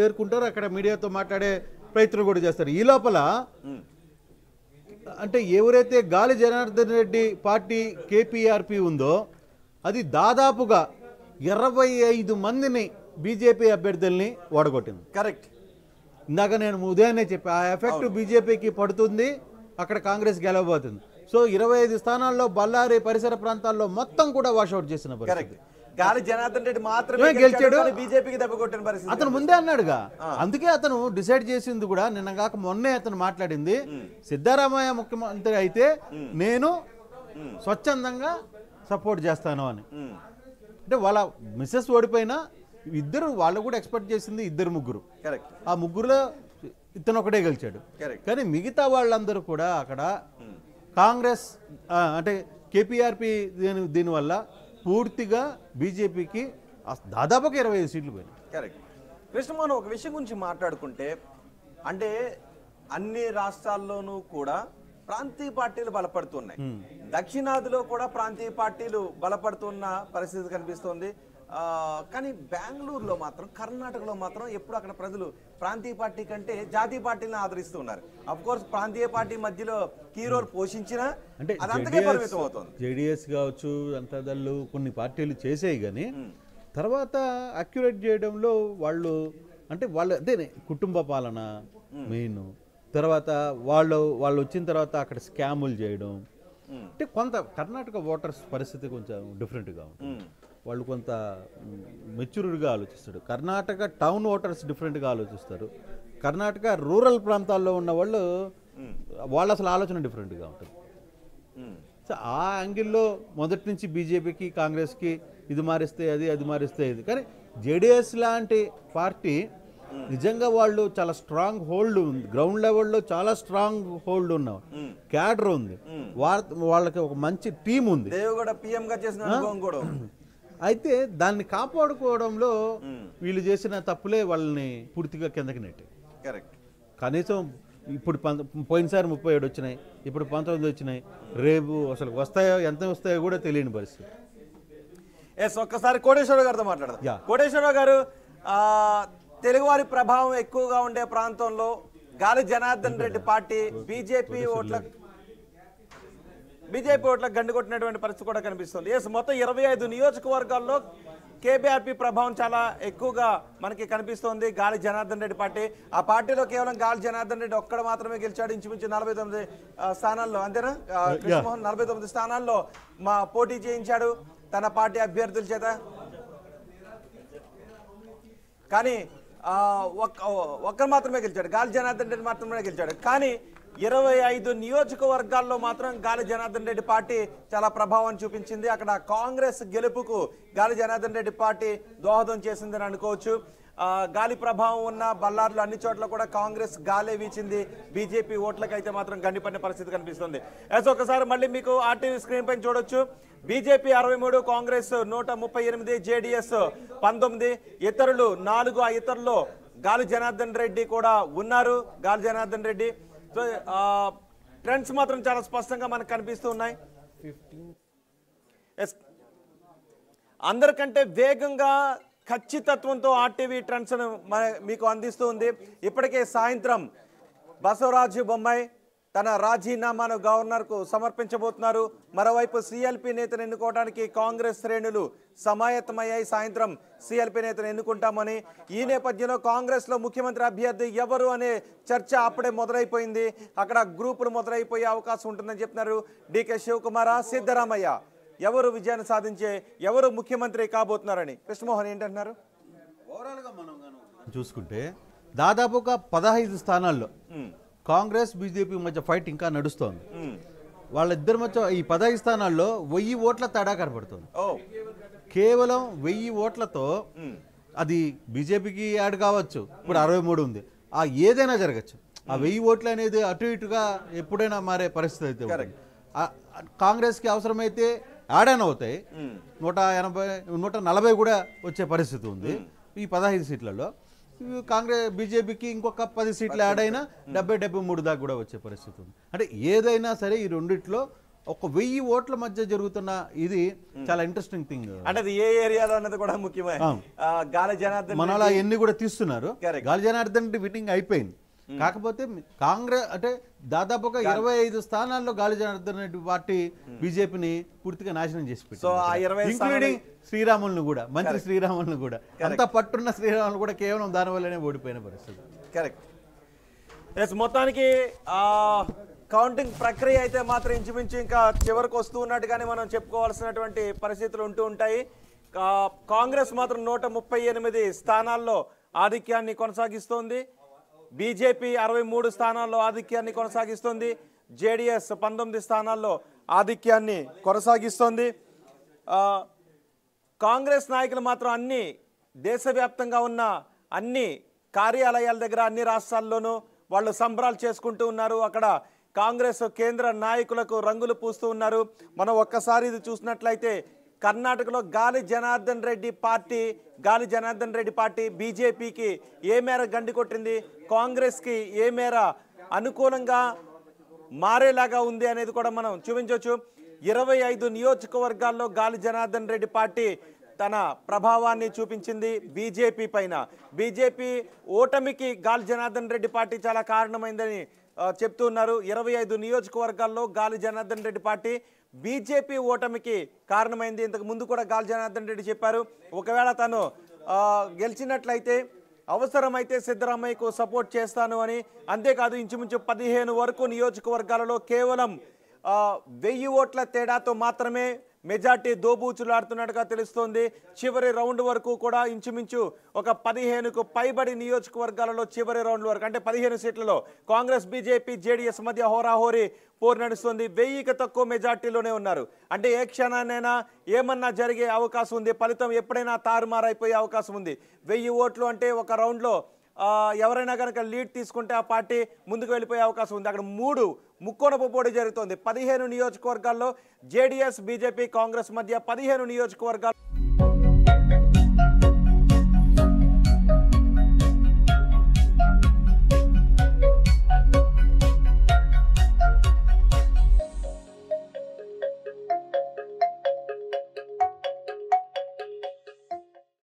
చేర్చుకుంటారు అక్కడ మీడియాతో మాట్లాడే ప్రయత్నం కూడా చేస్తారు ఈ లోపల అంటే ఎవరైతే గాలి జనార్దన్ రెడ్డి పార్టీ కేపీఆర్పీ ఉందో అది దాదాపుగా 25 మందిని బీజేపీ అభ్యర్థుల్ని ఓడగొట్టింది కరెక్ట్ ఇందాక నేను ఉదయాన్నే చెప్పా ఆ ఎఫెక్ట్ బీజేపీకి పడుతుంది అక్కడ కాంగ్రెస్ గెలవబోతుంది సో 25 స్థానాల్లో బల్లారి పరిసర ప్రాంతాల్లో మొత్తం కూడా వాష్ అవుట్ చేసిన పరిస్థితి గాలి జనార్దన్ రెడ్డి మాత్రమే గెలిచాడు బీజేపీకి దెబ్బ కొట్టిన పరిస్థితి అతను ముందే అన్నాడుగా అందుకే అతను డిసైడ్ చేసింది కూడా నిన్నగాక మొన్నే అతను మాట్లాడింది సిద్ధరామయ్య ముఖ్యమంత్రి అయితే నేను స్వచ్ఛందంగా సపోర్ట్ చేస్తాను అని అంటే వాళ్ళ మిస్సెస్ ఓడిపోయినా ఇద్దరు వాళ్ళు కూడా ఎక్స్పెక్ట్ చేసింది ఇద్దరు ముగ్గురు కరెక్ట్ ఆ ముగ్గురులో ఇతను ఒకటే గెలిచాడు కానీ మిగతా వాళ్ళందరూ కూడా అక్కడ కాంగ్రెస్ అంటే కేపీఆర్పీ దీనివల్ల పూర్తిగా బీజేపీకి దాదాపుగా 25 సీట్లు పోయినాయి కరెక్ట్ కృష్ణమోహన్ ఒక విషయం గురించి మాట్లాడుకుంటే అంటే అన్ని రాష్ట్రాల్లోనూ కూడా ప్రాంతీయ పార్టీలు బలపడుతున్నాయి దక్షిణాదిలో కూడా ప్రాంతీయ పార్టీలు బలపడుతున్న పరిస్థితి కనిపిస్తుంది కానీ బెంగళూరులో మాత్రం కర్ణాటకలో మాత్రం ఎప్పుడు అక్కడ ప్రజలు ప్రాంతీయ పార్టీ కంటే జాతీయ పార్టీలను ఆదరిస్తున్నారు అఫ్ కోర్స్ ప్రాంతీయ పార్టీ మధ్యలో కీ రోల్ పోషించినా అంటే అదంతకే పరిమితం అవుతుంది జేడీఎస్ కావచ్చు అంతదళ్ళు కొన్ని పార్టీలు చేసేవి కానీ తర్వాత అక్యురేట్ చేయడంలో వాళ్ళు అంటే వాళ్ళు అదే కుటుంబ పాలన మెయిన్ తర్వాత వాళ్ళు వచ్చిన తర్వాత అక్కడ స్కాములు చేయడం అంటే కొంత కర్ణాటక ఓటర్స్ పరిస్థితి కొంచెం డిఫరెంట్గా ఉంటుంది వాళ్ళు కొంత మెచ్యూర్డ్గా ఆలోచిస్తారు కర్ణాటక టౌన్ ఓటర్స్ డిఫరెంట్గా ఆలోచిస్తారు కర్ణాటక రూరల్ ప్రాంతాల్లో ఉన్న వాళ్ళు అసలు ఆలోచన డిఫరెంట్గా ఉంటుంది సో ఆ యాంగిల్లో మొదటి నుంచి బీజేపీకి కాంగ్రెస్కి ఇది మారిస్తే అది మారిస్తే ఇది కానీ జేడీఎస్ లాంటి పార్టీ నిజంగా వాళ్ళు చాలా స్ట్రాంగ్ హోల్డ్ ఉంది గ్రౌండ్ లెవెల్లో చాలా స్ట్రాంగ్ హోల్డ్ ఉన్నారు క్యాడర్ ఉంది వాళ్ళకి ఒక మంచి టీం ఉంది అయితే దాన్ని కాపాడుకోవడంలో వీళ్ళు చేసిన తప్పులే వాళ్ళని పూర్తిగా కిందకి నెట్టాయి కరెక్ట్ కనీసం ఇప్పుడు పోయినసారి 37 వచ్చినాయి ఇప్పుడు 19 వచ్చినాయి రేపు అసలు వస్తాయో ఎంత వస్తాయో కూడా తెలియని పరిస్థితి ఎస్ ఒక్కసారి కోటేశ్వరరావు గారితో మాట్లాడదాం కోటేశ్వరరావు గారు తెలుగువారి ప్రభావం ఎక్కువగా ఉండే ప్రాంతంలో గాలి జనార్దన్ రెడ్డి పార్టీ బీజేపీ ఓట్లకు గండికొట్టినటువంటి పరిస్థితి కూడా కనిపిస్తుంది ఎస్ మొత్తం 25 నియోజకవర్గాల్లో కేబీఆర్పీ ప్రభావం చాలా ఎక్కువగా మనకి కనిపిస్తోంది గాలి జనార్దన్ రెడ్డి పార్టీ ఆ పార్టీలో కేవలం గాలి జనార్దన్ రెడ్డి ఒక్కడ మాత్రమే గెలిచాడు ఇంచుమించు 49 స్థానాల్లో అంతేనా కృష్ణమోహన్ 49 స్థానాల్లో మా పోటీ చేయించాడు తన పార్టీ అభ్యర్థుల చేత కానీ ఒక్కరు మాత్రమే గెలిచాడు గాలి జనార్దన్ రెడ్డి మాత్రమే గెలిచాడు కానీ 25 నియోజకవర్గాల్లో మాత్రం గాలి జనార్దన్ రెడ్డి పార్టీ చాలా ప్రభావం చూపించింది అక్కడ కాంగ్రెస్ గెలుపుకు గాలి జనార్దన్ రెడ్డి పార్టీ దోహదం చేసిందని అనుకోవచ్చు గాలి ప్రభావం ఉన్న బల్లార్లు అన్ని చోట్ల కూడా కాంగ్రెస్ గాలే వీచింది బీజేపీ ఓట్లకైతే మాత్రం గండిపడిన పరిస్థితి కనిపిస్తుంది ఎస్ ఒకసారి మళ్ళీ మీకు ఆర్టీవీ స్క్రీన్ పైన చూడొచ్చు బీజేపీ 63 కాంగ్రెస్ 138 జేడీఎస్ 19 ఇతరులు 4 ఆ ఇతరుల్లో గాలి జనార్దన్ రెడ్డి కూడా ఉన్నారు గాలి జనార్దన్ రెడ్డి సో ట్రెండ్స్ మాత్రం చాలా స్పష్టంగా మనకు కనిపిస్తూ ఉన్నాయి అందరికంటే వేగంగా ఖచ్చితత్వంతో ఆర్టీవీ ట్రెండ్స్ మీకు అందిస్తూ ఉంది ఇప్పటికే సాయంత్రం బసవరాజు బొమ్మాయి తన రాజీనామాను గవర్నర్కు సమర్పించబోతున్నారు మరోవైపు సిఎల్పి నేతను ఎన్నుకోవడానికి కాంగ్రెస్ శ్రేణులు సమాయత్తమయ్యాయి సాయంత్రం సిఎల్పి నేతను ఎన్నుకుంటామని ఈ నేపథ్యంలో కాంగ్రెస్లో ముఖ్యమంత్రి అభ్యర్థి ఎవరు అనే చర్చ అప్పుడే మొదలైపోయింది అక్కడ గ్రూపులు మొదలైపోయే అవకాశం ఉంటుందని చెప్తున్నారు డీకే శివకుమార్ సిద్ధరామయ్య ఎవరు విజయాన్ని సాధించే ఎవరు ముఖ్యమంత్రి కాబోతున్నారని కృష్ణమోహన్ ఏంటంటున్నారు ఓవరాల్గా మనం చూసుకుంటే దాదాపుగా 15 స్థానాల్లో కాంగ్రెస్ బీజేపీ మధ్య ఫైట్ ఇంకా నడుస్తోంది వాళ్ళిద్దరి మధ్య ఈ 15 స్థానాల్లో 1000 ఓట్ల తేడా కనపడుతుంది కేవలం 1000 ఓట్లతో అది బీజేపీకి యాడ్ కావచ్చు ఇప్పుడు 63 ఉంది ఆ ఏదైనా జరగచ్చు ఆ 1000 ఓట్లు అనేది అటు ఇటుగా ఎప్పుడైనా మారే పరిస్థితి అయితే కాంగ్రెస్కి అవసరమైతే యాడ్ అయినా అవుతాయి 140 కూడా వచ్చే పరిస్థితి ఉంది ఈ 15 సీట్లలో కాంగ్రెస్ బీజేపీకి ఇంకొక 10 సీట్లు యాడ్ అయినా 70-73 దాకా కూడా వచ్చే పరిస్థితి ఉంది అంటే ఏదైనా సరే ఈ రెండిట్లో 1000 ఓట్ల మధ్య జరుగుతున్న ఇది చాలా ఇంట్రెస్టింగ్ థింగ్. అంటే అది ఏ ఏరియాలో అన్నది కూడా ముఖ్యమే. గాలి జనార్దన్ మనలా ఎన్ని కూడా తీస్తున్నారు. గాలి జనార్దన్ విన్నింగ్ అయిపోయింది. కాకపోతే కాంగ్రెస్ అంటే దాదాపుగా 25 స్థానాల్లో గాలి జనార్దన్ రెడ్డి పార్టీ బీజేపీని పూర్తిగా నాశనం చేసి పెట్టారు, ఇంక్లూడింగ్ శ్రీరాములను కూడా, మంత్రి శ్రీరాములను కూడా. అంత పట్టున్న శ్రీరాములు కూడా కేవలం దానివల్లనే ఓడిపోయిన పరిస్థితి. కరెక్ట్. మొత్తానికి కౌంటింగ్ ప్రక్రియ అయితే మాత్రం ఇంచుమించు ఇంకా చివరికి వస్తూ ఉన్నట్టుగానే మనం చెప్పుకోవాల్సినటువంటి పరిస్థితులు ఉంటూ ఉంటాయి. కాంగ్రెస్ మాత్రం 138 స్థానాల్లో ఆధిక్యాన్ని కొనసాగిస్తోంది. బీజేపీ 63 స్థానాల్లో ఆధిక్యాన్ని కొనసాగిస్తోంది. జేడీఎస్ 19 స్థానాల్లో ఆధిక్యాన్ని కొనసాగిస్తోంది. కాంగ్రెస్ నాయకులు మాత్రం అన్ని దేశవ్యాప్తంగా ఉన్న అన్ని కార్యాలయాల దగ్గర అన్ని రాష్ట్రాల్లోనూ వాళ్ళు సంబరాలు చేసుకుంటూ ఉన్నారు. అక్కడ కాంగ్రెస్ కేంద్ర నాయకులకు రంగులు పూస్తూ ఉన్నారు. మనం ఒక్కసారి ఇది చూసినట్లయితే కర్ణాటకలో గాలి జనార్దన్ రెడ్డి పార్టీ బీజేపీకి ఏ మేర గండి కొట్టింది, కాంగ్రెస్కి ఏ మేర అనుకూలంగా మారేలాగా ఉంది అనేది కూడా మనం చూపించవచ్చు. 25 నియోజకవర్గాల్లో గాలి జనార్దన్ రెడ్డి పార్టీ తన ప్రభావాన్ని చూపించింది బీజేపీ పైన. బీజేపీ ఓటమికి గాలి జనార్దన్ రెడ్డి పార్టీ చాలా కారణమైందని చెప్తూ ఉన్నారు. 25 నియోజకవర్గాల్లో గాలి జనార్దన్ రెడ్డి పార్టీ బీజేపీ ఓటమికి కారణమైంది. ఇంతకు ముందు కూడా గాలి జనార్దన్ రెడ్డి చెప్పారు, ఒకవేళ తను గెలిచినట్లయితే అవసరమైతే సిద్ధరామయ్యకు సపోర్ట్ చేస్తాను అని. అంతేకాదు ఇంచుమించు 15 వరకు నియోజకవర్గాలలో కేవలం 1000 ఓట్ల తేడాతో మాత్రమే మెజార్టీ దోబూచులాడుతున్నట్టుగా తెలుస్తోంది. చివరి రౌండ్ వరకు కూడా ఇంచుమించు ఒక 15కు పైబడి నియోజకవర్గాలలో చివరి రౌండ్ వరకు అంటే 15 సీట్లలో కాంగ్రెస్ బీజేపీ జేడీఎస్ మధ్య హోరాహోరీ పోరు నడుస్తుంది. 1000కి తక్కువ మెజార్టీలోనే ఉన్నారు. అంటే ఏ క్షణానైనా ఏమన్నా జరిగే అవకాశం ఉంది, ఫలితం ఎప్పుడైనా తారుమారైపోయే అవకాశం ఉంది. 1000 ఓట్లు అంటే ఒక రౌండ్లో ఎవరైనా కనుక లీడ్ తీసుకుంటే ఆ పార్టీ ముందుకు వెళ్ళిపోయే అవకాశం ఉంది. అక్కడ 3 ముక్కోణపు పోటీ జరుగుతోంది. 15 నియోజకవర్గాల్లో జేడీఎస్ బీజేపీ కాంగ్రెస్ మధ్య 15 నియోజకవర్గాలు